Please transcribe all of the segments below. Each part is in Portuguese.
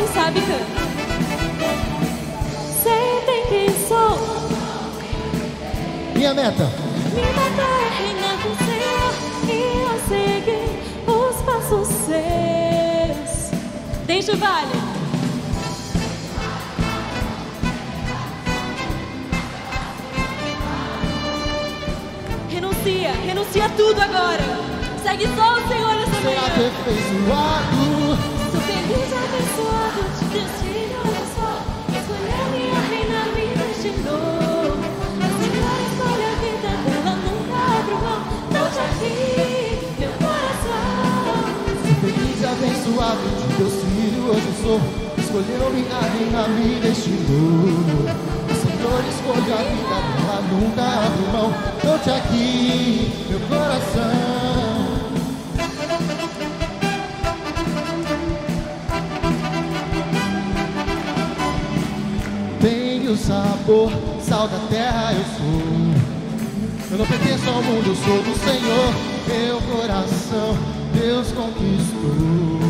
quem sabe canta. Sentem quem sou. Minha meta é reinar com o Senhor e a seguir os passos seus. Desde o vale. Renuncia tudo agora. Segue só o Senhor nessa manhã. Será aperfeiçoado. Sou feliz e abençoado. Te desfile, olha só. Escolheu e a reina me destinou. A Senhora escolhe a vida dela, nunca abro mão. Não te arrepio, meu coração. Sou feliz e abençoado. Te desfile, hoje sou. Escolheu e a reina me destinou. Escolha a vida dela, nunca abro mão. Tô-te aqui, meu coração. Tenho sabor, sal da terra eu sou. Eu não pertenço ao mundo, eu sou do Senhor. Meu coração, Deus conquistou.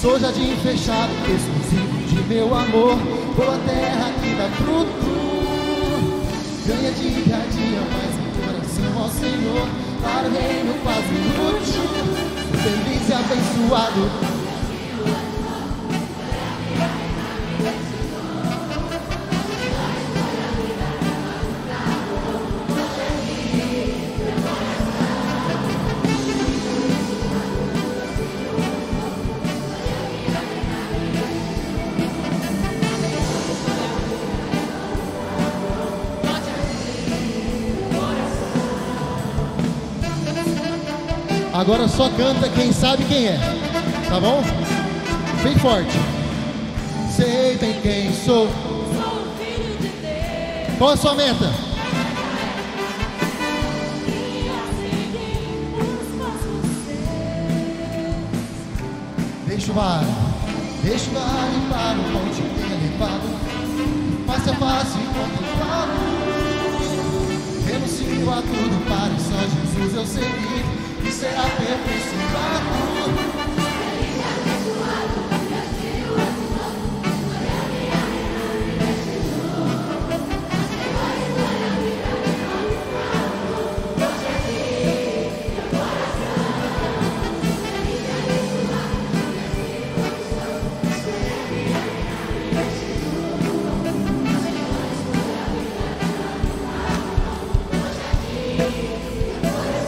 Sou jardim fechado, exclusivo de meu amor, boa terra que dá fruto. Ganha dia a dia, mais um coração ao Senhor, para o reino quase inútil. Sou feliz e abençoado. Agora só canta quem sabe quem é, tá bom? Bem forte. Sei bem quem sou. Sou o filho de Deus. Qual a sua meta? Deixa o mar e para o monte elevado. Face a face contemplado. Renuncio a tudo para só Jesus eu segui. E será aperfeiçoado.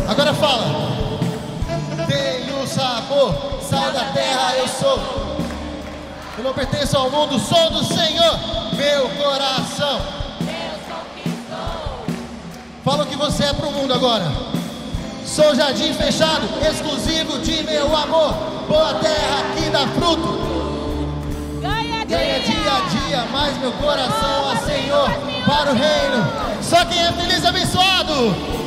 Agora fala. Sal da terra eu sou. Eu não pertenço ao mundo, sou do Senhor. Meu coração, Deus conquistou. Fala o que você é pro mundo agora. Sou jardim fechado, exclusivo de meu amor. Boa terra que dá fruto. Ganha dia a dia, mais meu coração ao Senhor, para o reino. Só quem é feliz e abençoado.